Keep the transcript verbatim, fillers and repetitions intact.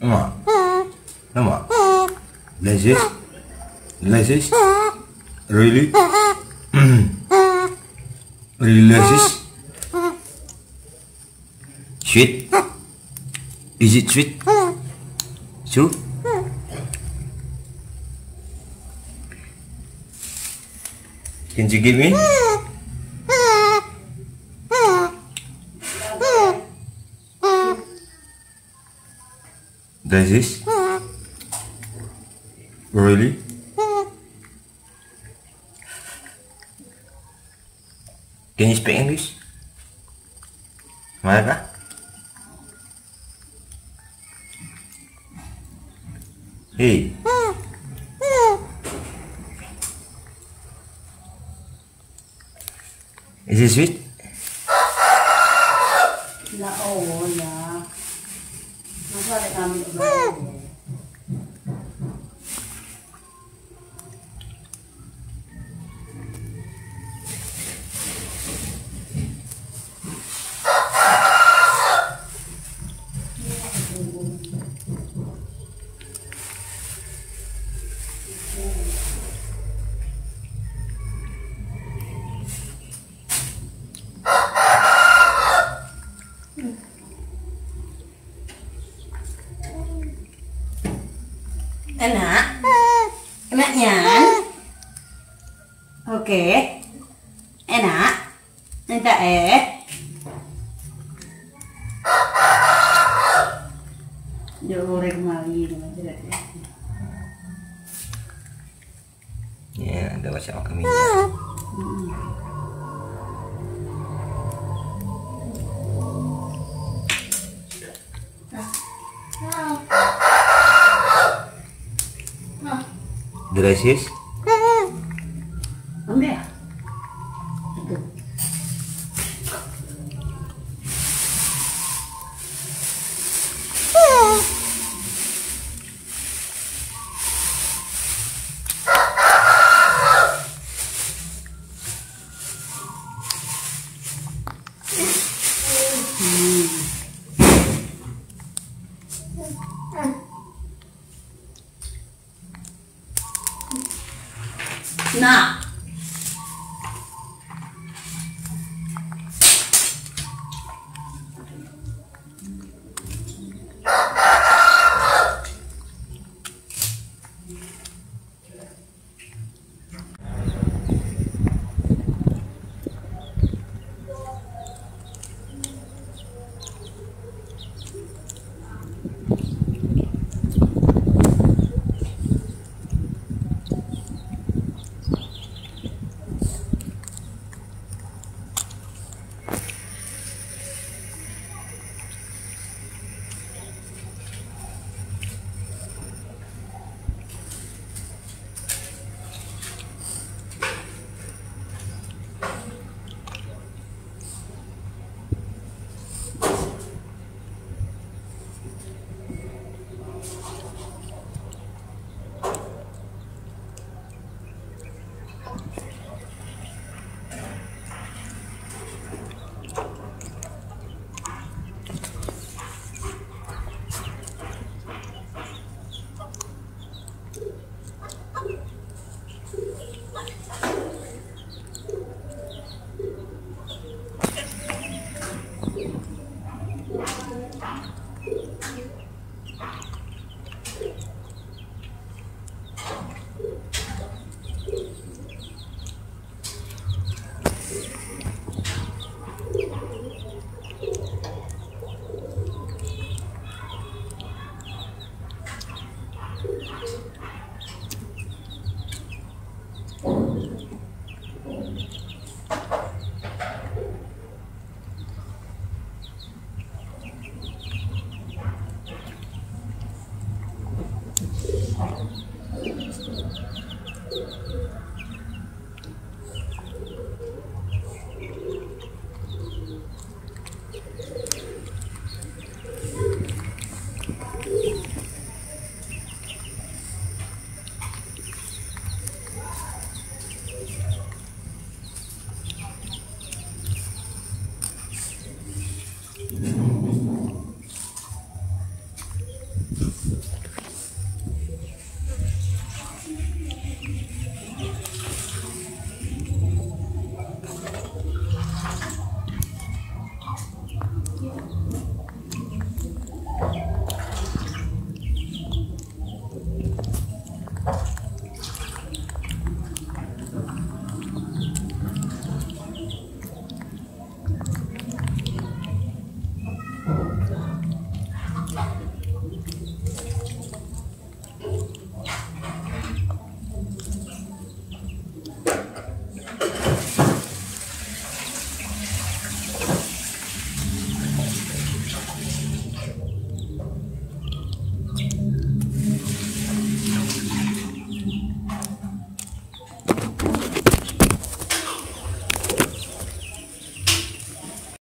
Nama, nama, nice, nice, really, really nice, sweet, is it sweet? Sure. Can you give me? Does this? Really? Can you speak English? Marah? Hey. Is it sweet? Enak, enaknya, oke, enak, minta eh, jauh goreng mali dengan cerita. Ya, ada macam apa kami? Gracias. ¿Dónde? Nah, you